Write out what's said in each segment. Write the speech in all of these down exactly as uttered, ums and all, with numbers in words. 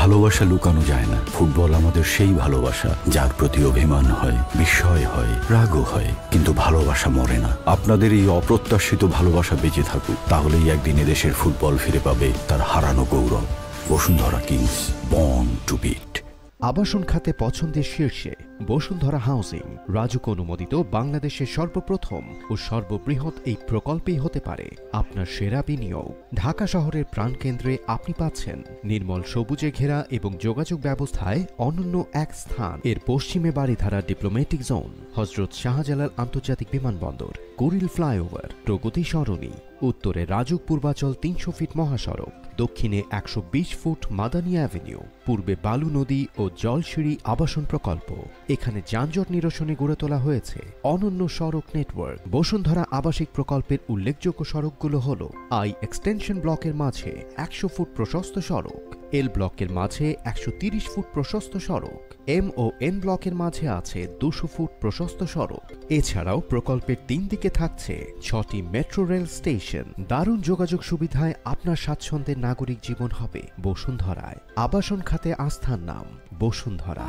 ভালোবাসা লুকানো যায় না। ফুটবল আমাদের সেই ভালোবাসা যার প্রতি অভিমান হয়, বিস্ময় হয়, রাগও হয়, কিন্তু ভালোবাসা মরে না। আপনাদের এই অপ্রত্যাশিত ভালোবাসা বেঁচে থাকুক, তাহলেই একদিন এদেশের ফুটবল ফিরে পাবে তার হারানো গৌরব। Bashundhara Kings, born to beat. আবাসন খাতে পছন্দের শীর্ষে বসুন্ধরা হাউজিং। রাজুক অনুমোদিত বাংলাদেশের সর্বপ্রথম ও সর্ববৃহৎ এই প্রকল্পেই হতে পারে আপনার সেরা বিনিয়োগ। ঢাকা শহরের প্রাণকেন্দ্রে আপনি পাচ্ছেন নির্মল সবুজে ঘেরা এবং যোগাযোগ ব্যবস্থায় অনন্য এক স্থান। এর পশ্চিমে বারিধারা ডিপ্লোম্যাটিক জোন, হজরত শাহজালাল আন্তর্জাতিক বিমানবন্দর, কুড়িল ফ্লাইওভার, প্রগতি সরণি, উত্তরে রাজুক পূর্বাচল তিনশো ফিট মহাসড়ক, দক্ষিণে একশো বিশ ফুট মাদানী অ্যাভিনিউ, পূর্বে বালু নদী ও জলসিঁড়ি আবাসন প্রকল্প। এখানে যানজট নিরসনে গড়ে তোলা হয়েছে অনন্য সড়ক নেটওয়ার্ক। বসুন্ধরা আবাসিক প্রকল্পের উল্লেখযোগ্য সড়কগুলো হল আই এক্সটেনশন ব্লকের মাঝে একশো ফুট প্রশস্ত সড়ক, এল ব্লকের মাঝে একশো তিরিশ ফুট প্রশস্ত সড়ক, এম ও এন ব্লকের মাঝে আছে দুশো ফুট প্রশস্ত সড়ক। এছাড়াও প্রকল্পের তিন দিকে থাকছে ছটি মেট্রো রেল স্টেশন। দারুণ যোগাযোগ সুবিধায় আপনার স্বাচ্ছন্দ্যের নাগরিক জীবন হবে বসুন্ধরায়। আবাসন খাতে আস্থার নাম বসুন্ধরা।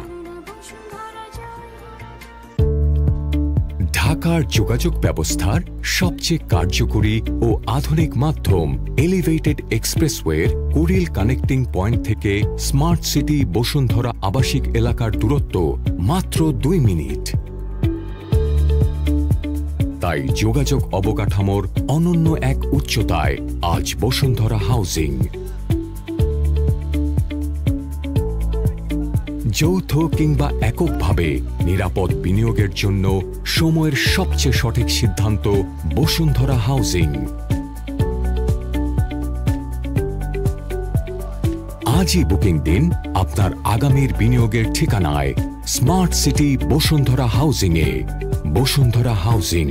ঢাকার যোগাযোগ ব্যবস্থার সবচেয়ে কার্যকরী ও আধুনিক মাধ্যম এলিভেটেড এক্সপ্রেসওয়ের কুড়িল কানেক্টিং পয়েন্ট থেকে স্মার্ট সিটি বসুন্ধরা আবাসিক এলাকার দূরত্ব মাত্র দুই মিনিট। তাই যোগাযোগ অবকাঠামোর অনন্য এক উচ্চতায় আজ বসুন্ধরা হাউজিং। যৌথ কিংবা এককভাবে নিরাপদ বিনিয়োগের জন্য সময়ের সবচেয়ে সঠিক সিদ্ধান্ত বসুন্ধরা হাউজিং। আজই বুকিং দিন আপনার আগামীর বিনিয়োগের ঠিকানায় স্মার্ট সিটি বসুন্ধরা হাউজিং এ। বসুন্ধরা হাউজিং,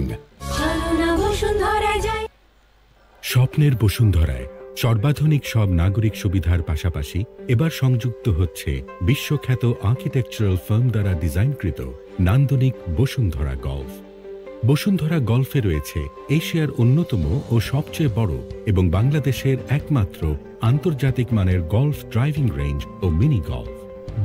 স্বপ্নের বসুন্ধরায় সর্বাধুনিক সব নাগরিক সুবিধার পাশাপাশি এবার সংযুক্ত হচ্ছে বিশ্বখ্যাত আর্কিটেকচারাল ফার্ম দ্বারা ডিজাইনকৃত নান্দনিক বসুন্ধরা গল্ফ। বসুন্ধরা গল্ফে রয়েছে এশিয়ার অন্যতম ও সবচেয়ে বড় এবং বাংলাদেশের একমাত্র আন্তর্জাতিক মানের গল্ফ ড্রাইভিং রেঞ্জ ও মিনি গল্ফ।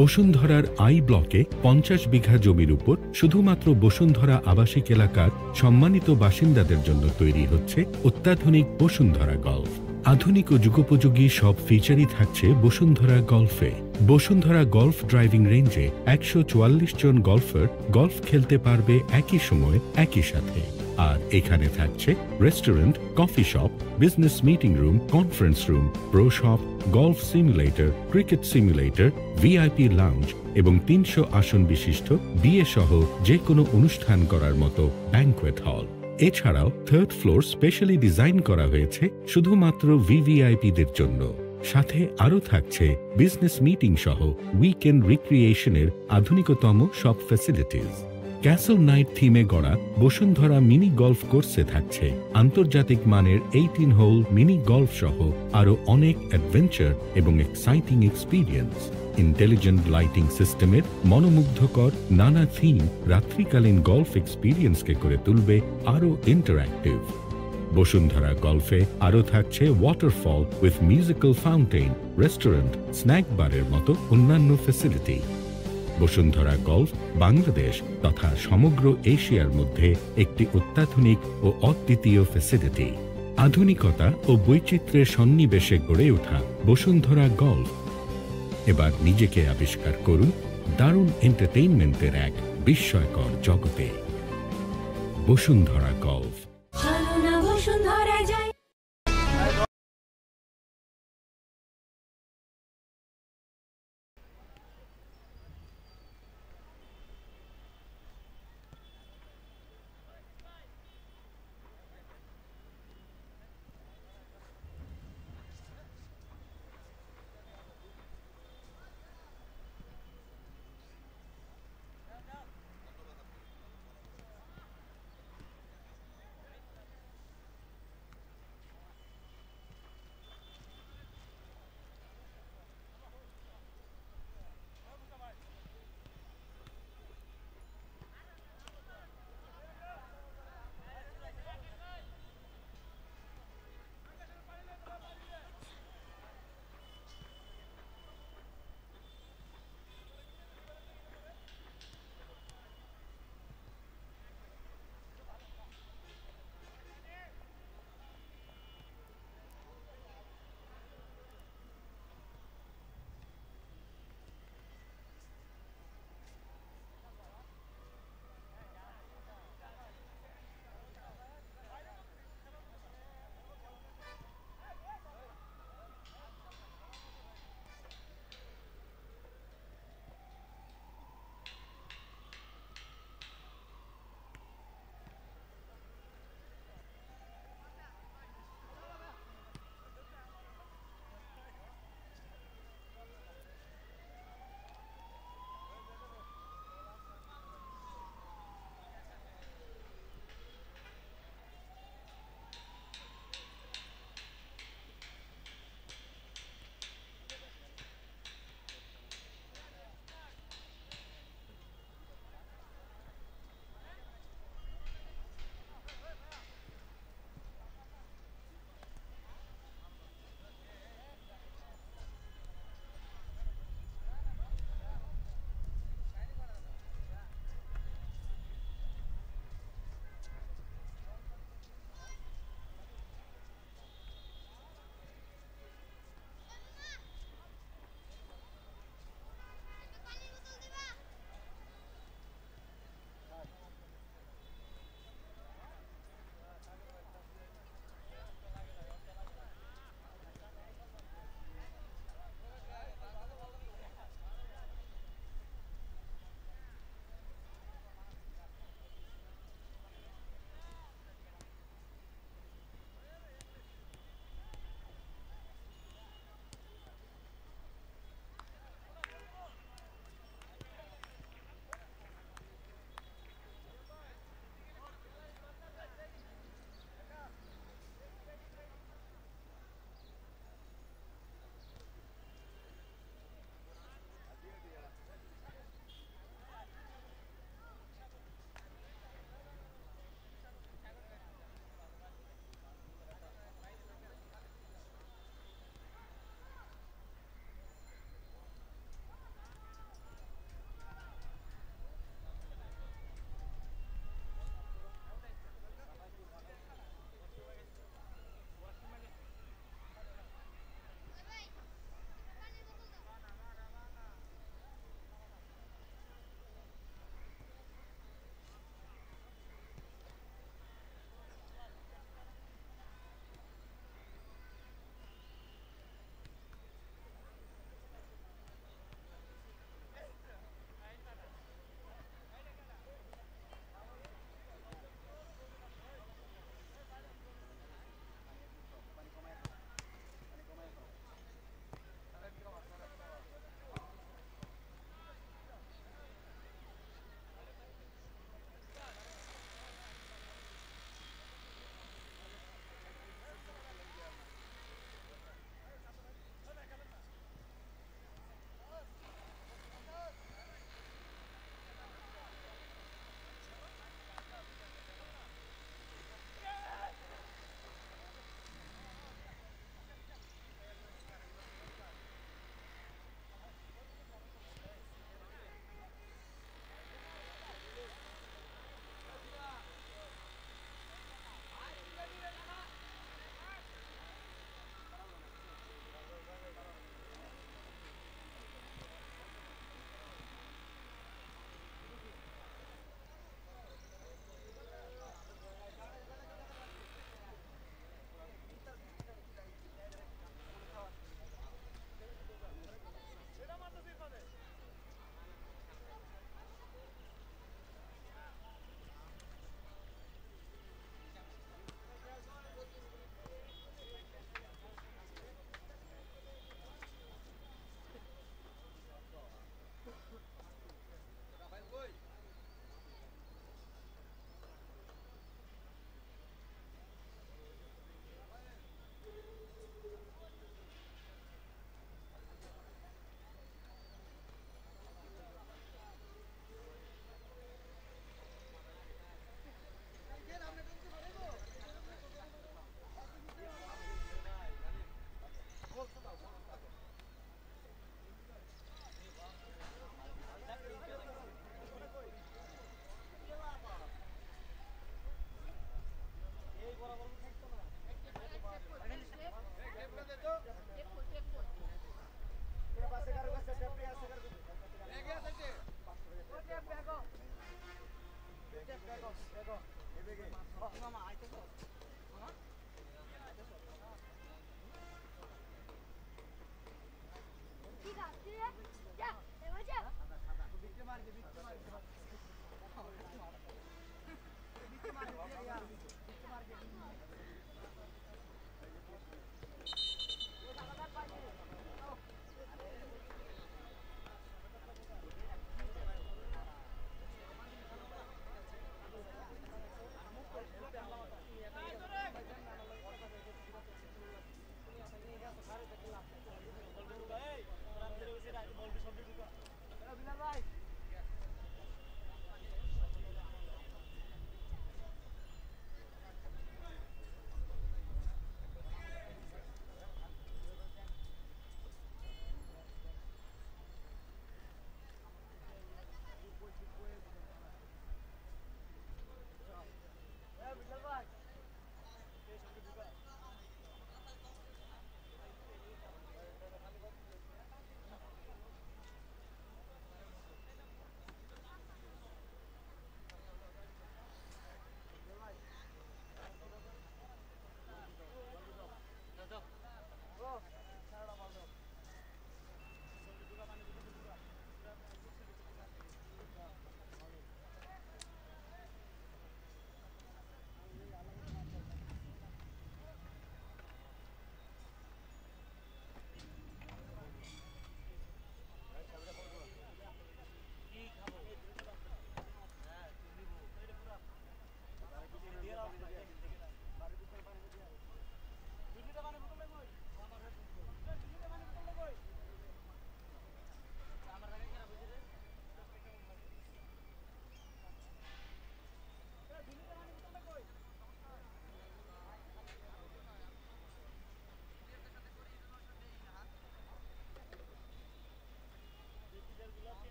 বসুন্ধরার আই ব্লকে পঞ্চাশ বিঘা জমির উপর শুধুমাত্র বসুন্ধরা আবাসিক এলাকার সম্মানিত বাসিন্দাদের জন্য তৈরি হচ্ছে অত্যাধুনিক বসুন্ধরা গল্ফ। আধুনিক ও যুগোপযোগী সব ফিচারই থাকছে বসুন্ধরা গল্ফে। বসুন্ধরা গল্ফ ড্রাইভিং রেঞ্জে একশো চুয়াল্লিশ জন গল্ফার গল্ফ খেলতে পারবে একই সময়ে একই সাথে। আর এখানে থাকছে restaurant, coffee shop, business meeting room, conference room, pro shop, golf simulator, cricket simulator, VIP lounge এবং তিনশো আসন বিশিষ্ট বিয়ে সহ যে কোনো অনুষ্ঠান করার মতো ব্যাংকুয়েট হল। এছাড়াও থার্ড ফ্লোর স্পেশালি ডিজাইন করা হয়েছে শুধুমাত্র ভিভিআইপিদের জন্য। সাথে আরও থাকছে বিজনেস মিটিং সহ উইকেন্ড রিক্রিয়েশনের আধুনিকতম সব ফ্যাসিলিটিস। ক্যাসল নাইট থিমে গড়া বসুন্ধরা মিনি গল্ফ কোর্সে থাকছে আন্তর্জাতিক মানের এইটিন হোল মিনি গল্ফ সহ আরও অনেক অ্যাডভেঞ্চার এবং এক্সাইটিং এক্সপিরিয়েন্স। ইন্টেলিজেন্ট লাইটিং সিস্টেমের মনোমুগ্ধকর নানা থিম রাত্রিকালীন গল্ফ এক্সপিরিয়েন্সকে করে তুলবে আরও ইন্টারঅ্যাক্টিভ। বসুন্ধরা গল্ফে আরও থাকছে waterfall with musical fountain, restaurant, snack বারের মতো অন্যান্য ফ্যাসিলিটি। বসুন্ধরা গল্ফ বাংলাদেশ তথা সমগ্র এশিয়ার মধ্যে একটি অত্যাধুনিক ও অদ্বিতীয় ফ্যাসিলিটি। আধুনিকতা ও বৈচিত্র্যের সন্নিবেশে গড়ে ওঠা বসুন্ধরা গল্ফ। এবার নিজেকে আবিষ্কার করুন দারুণ এন্টারটেইনমেন্টের এক বিস্ময়কর জগতে। বসুন্ধরা গল্ফ।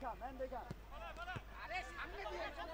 देखा, मैंने देखा। अरे सामने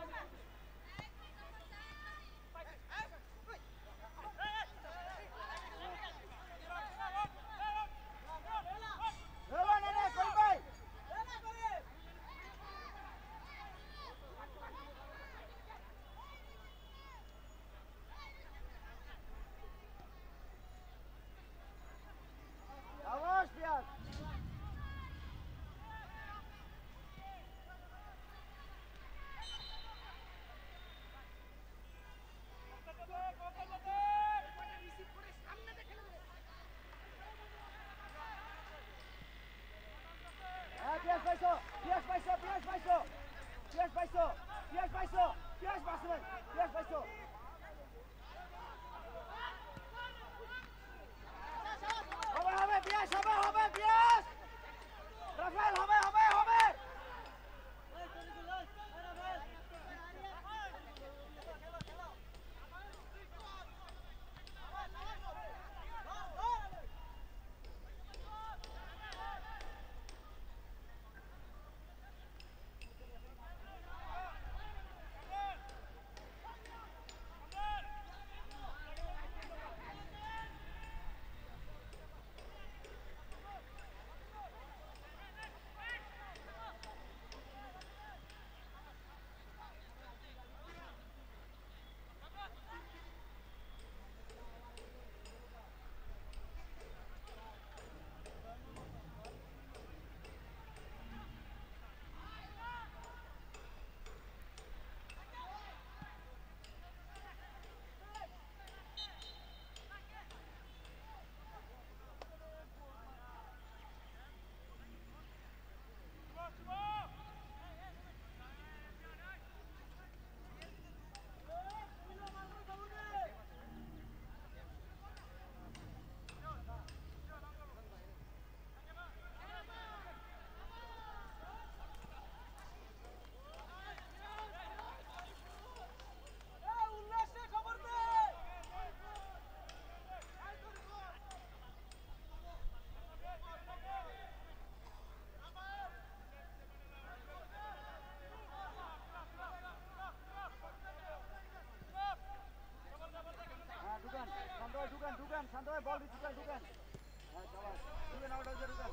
Sandoy ball with Dugan, Dugan. Dugan out of the Dugan.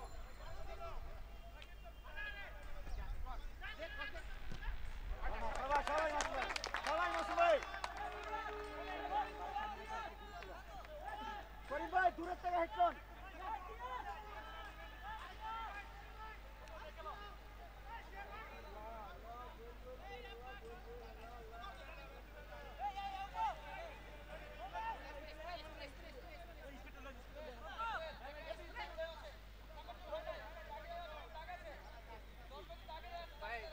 Hey!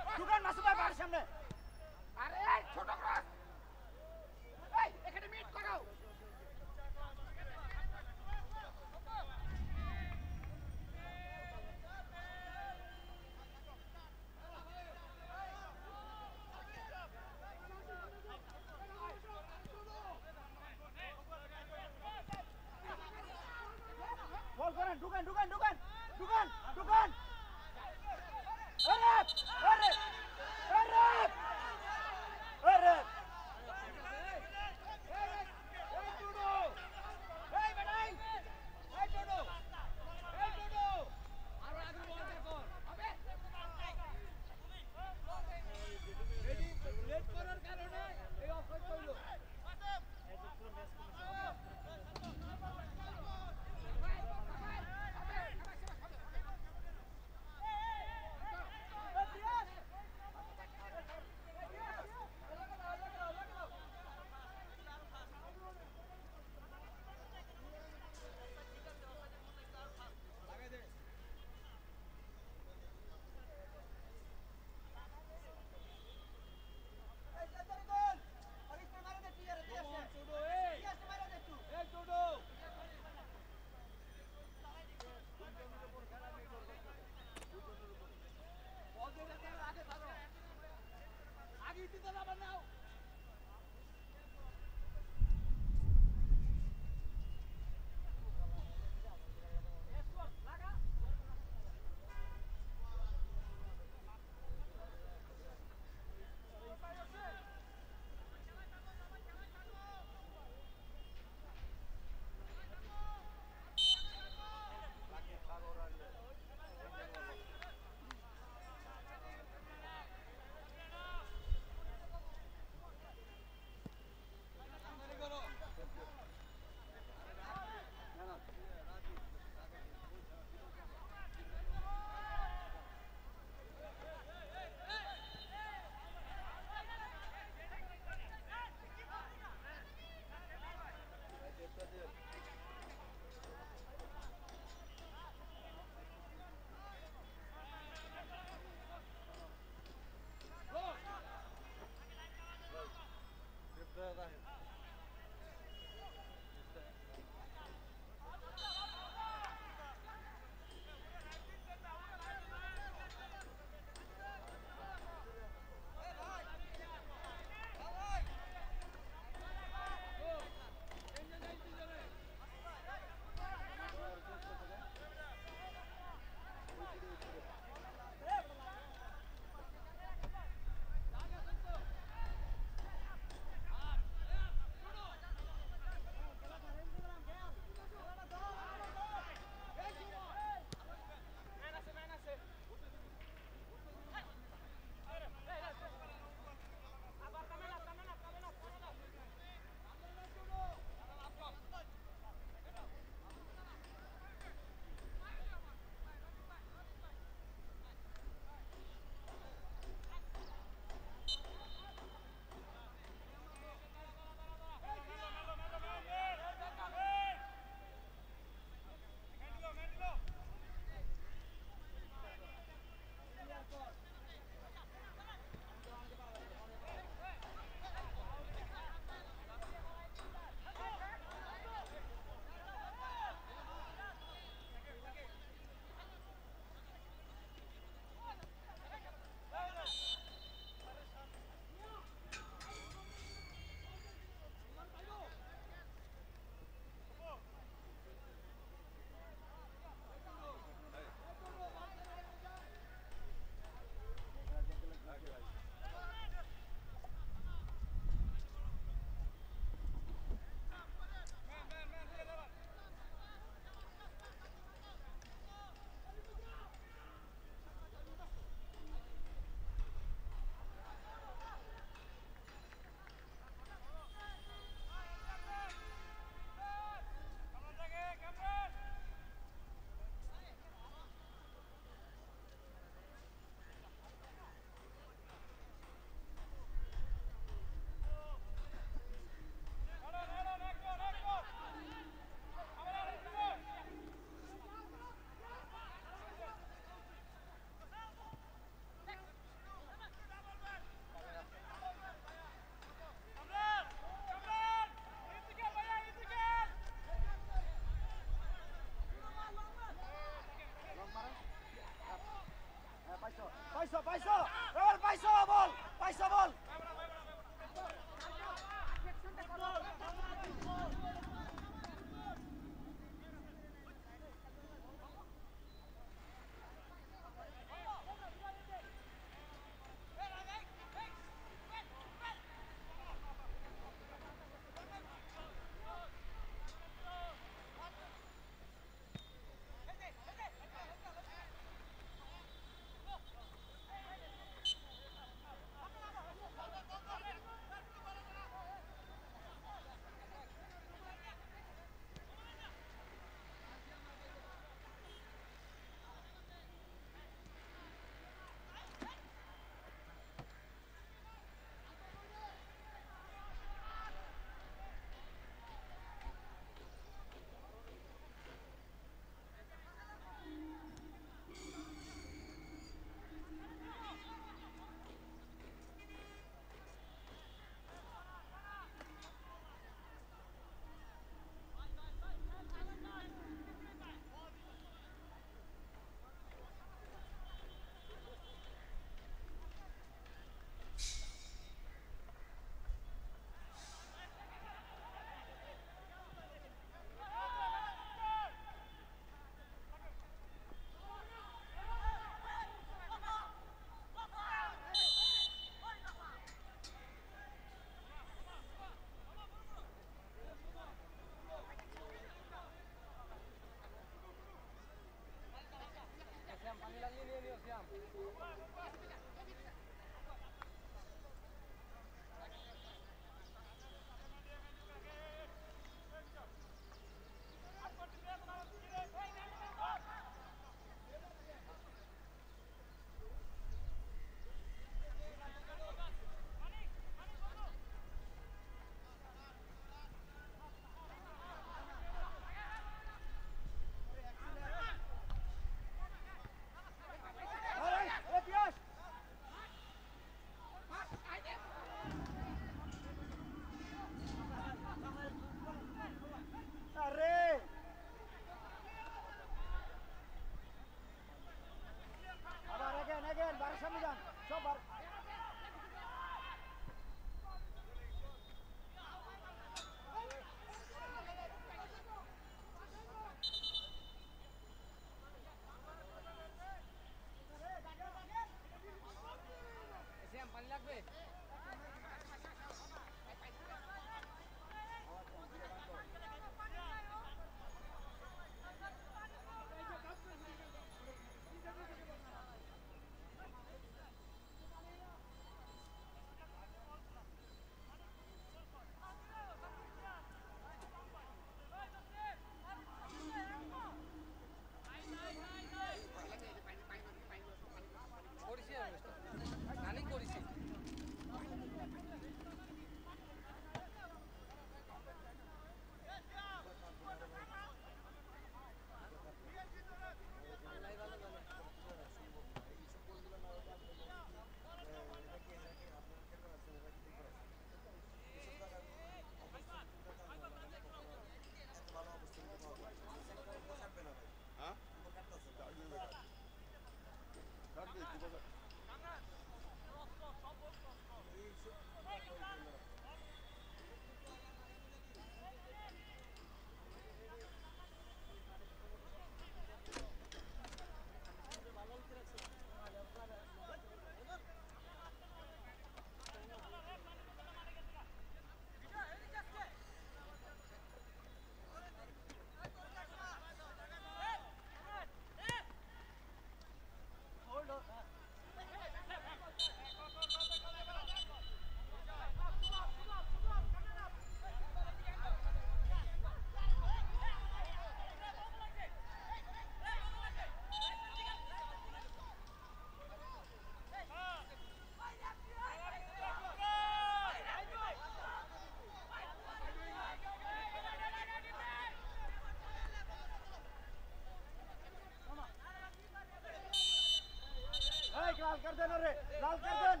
लाल कर देना रे, लाल कर देन,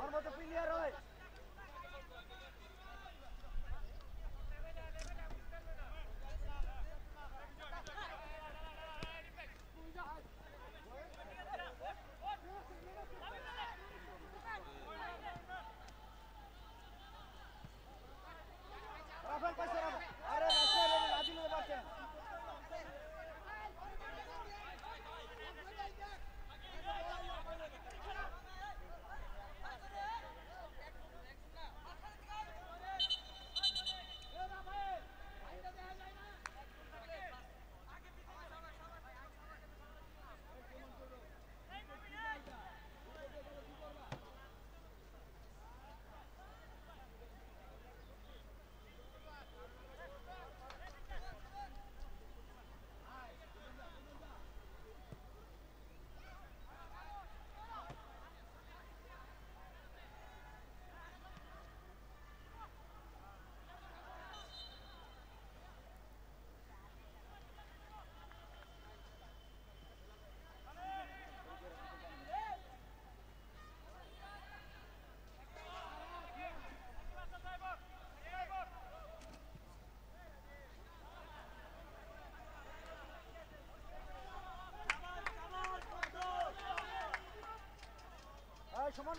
और वो तो प्लेयर होए। राफेल पास कर, अरे रास्ते में आदमी लोग पास हैं। शोमन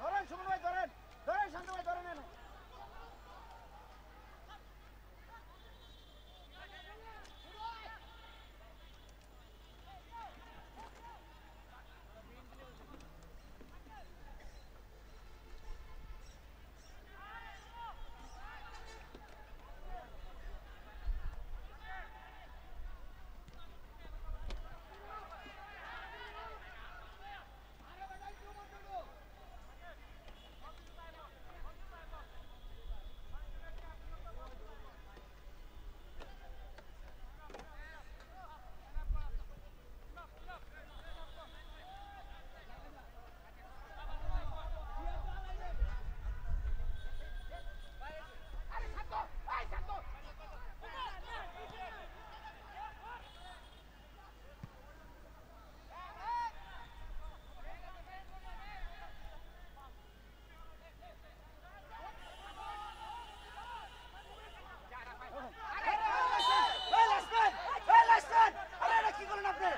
दौड़ें, शोमन भाई, दौड़ें, दौड़ें, शांत भाई, दौड़ें ना। Listen.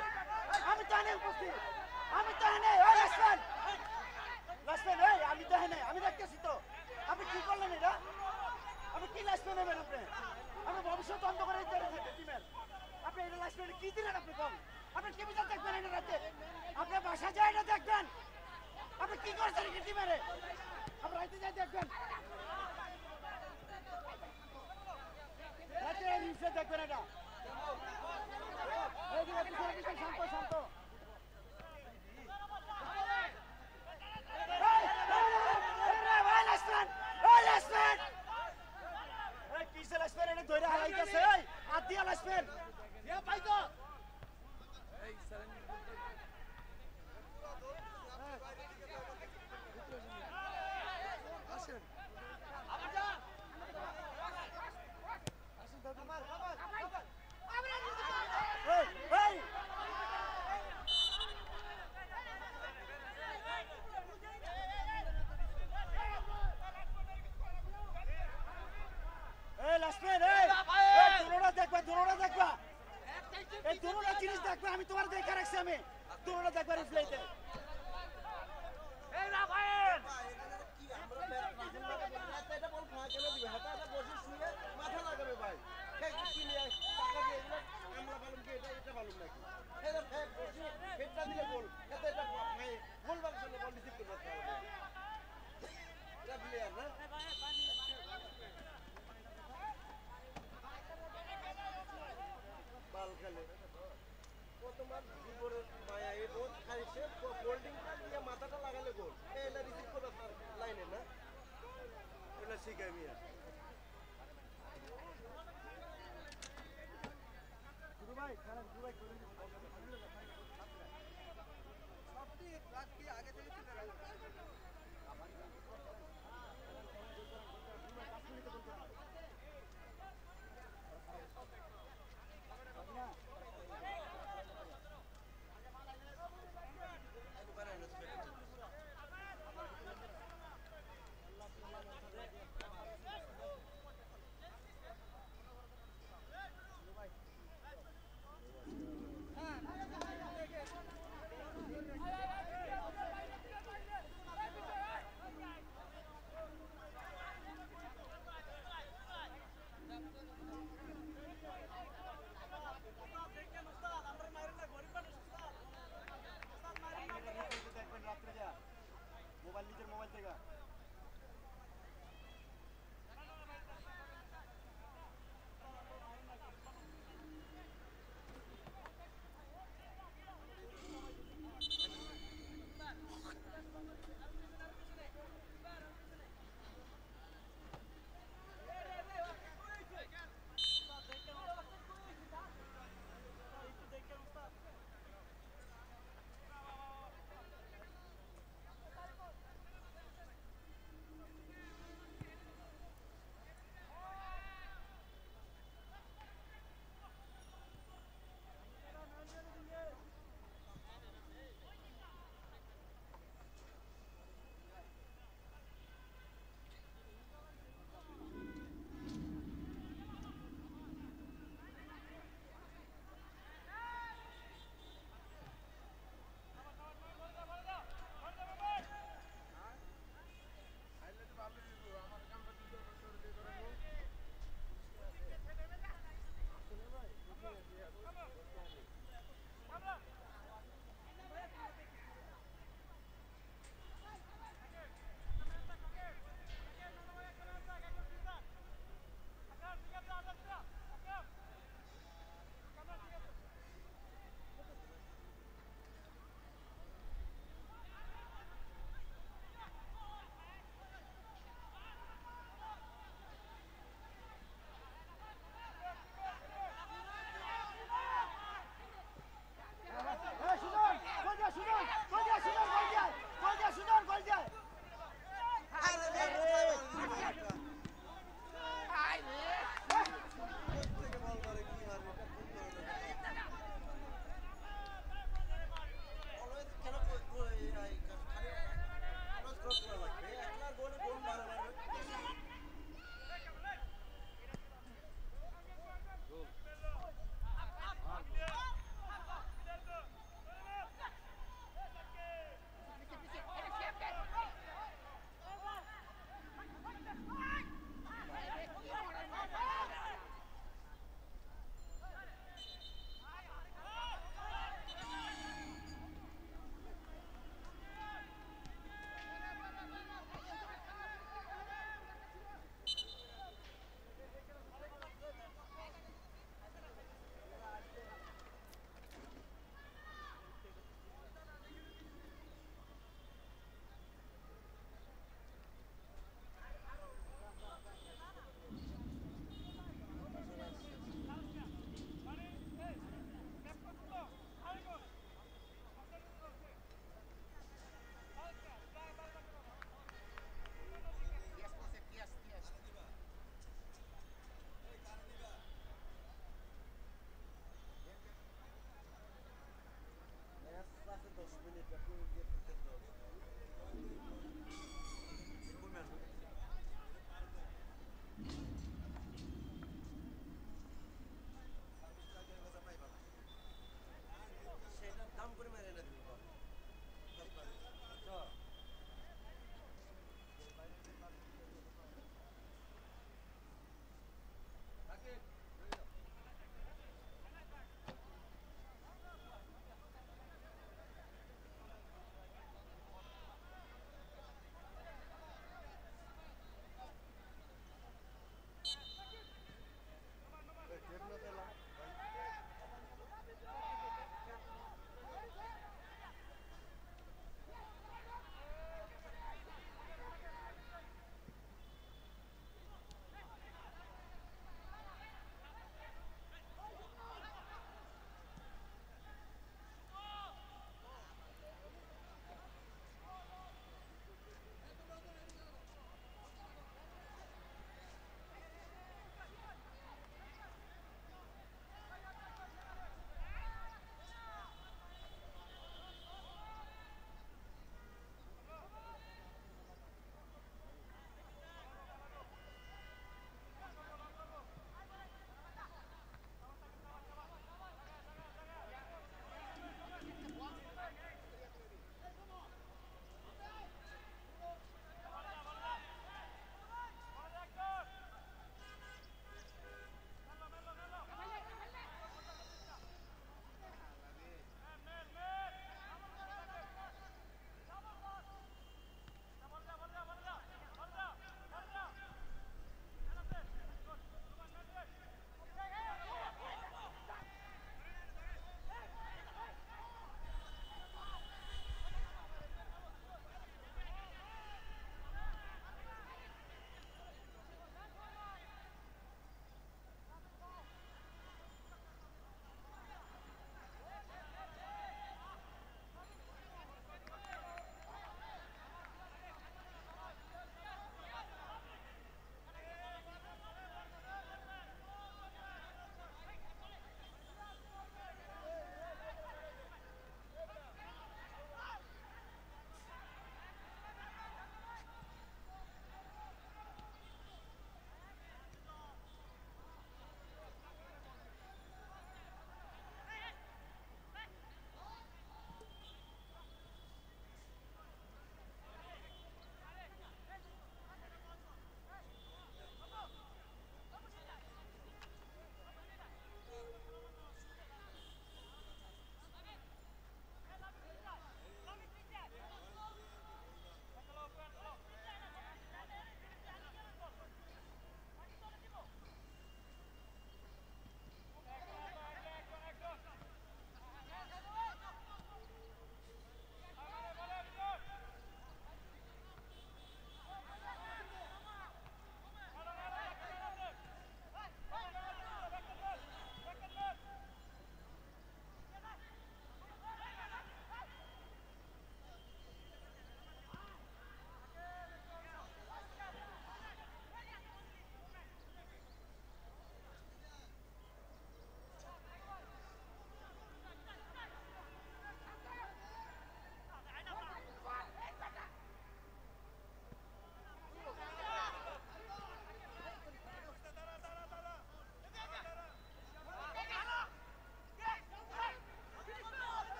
Sammy, two hundred that were inflated.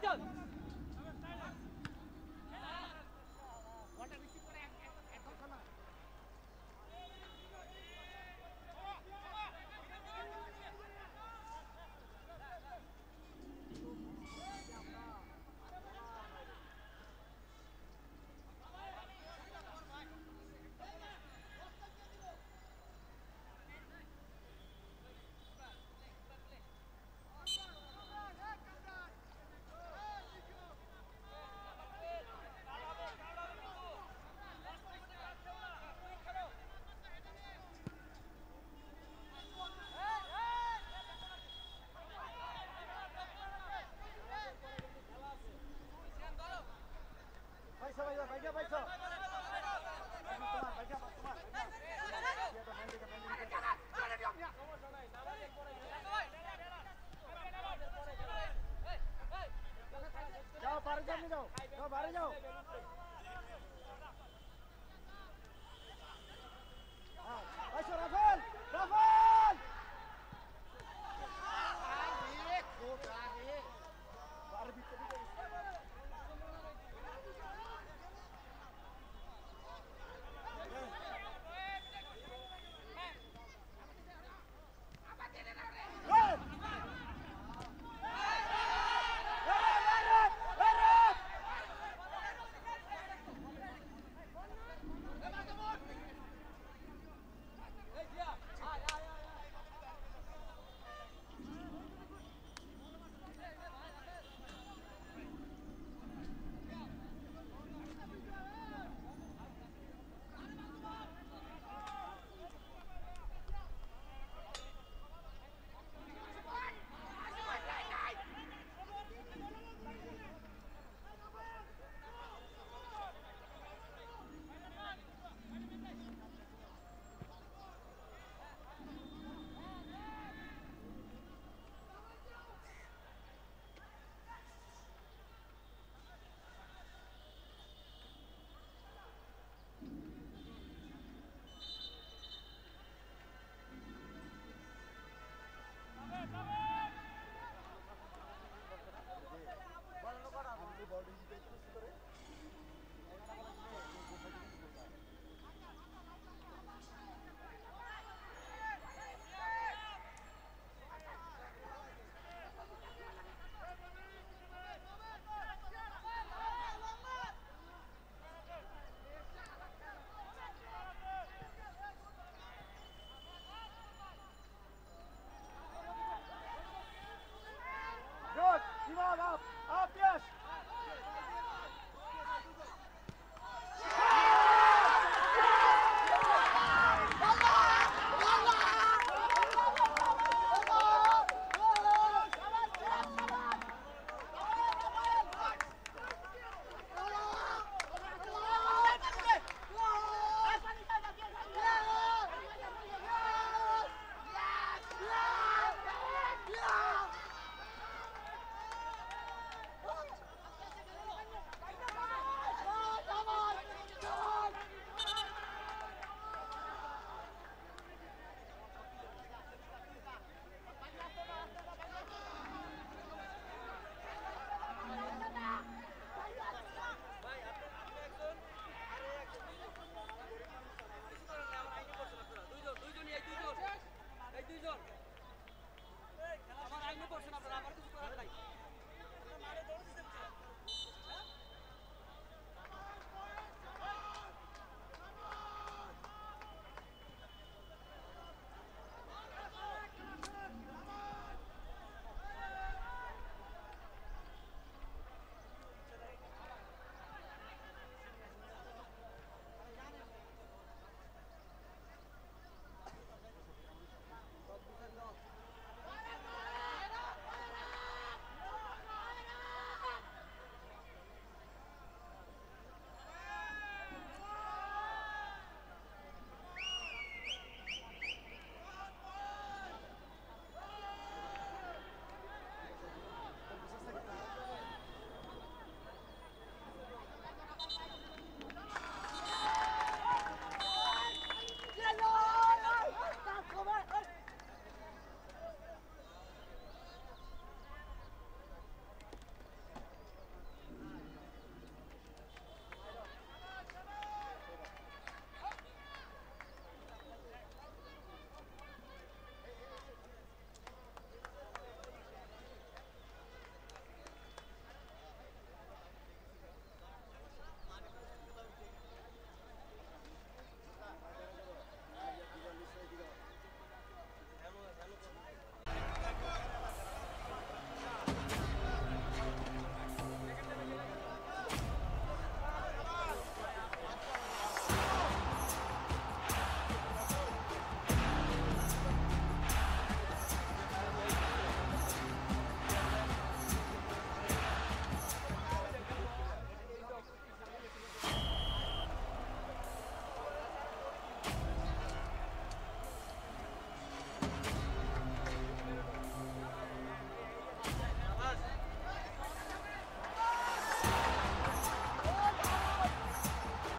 Gracias.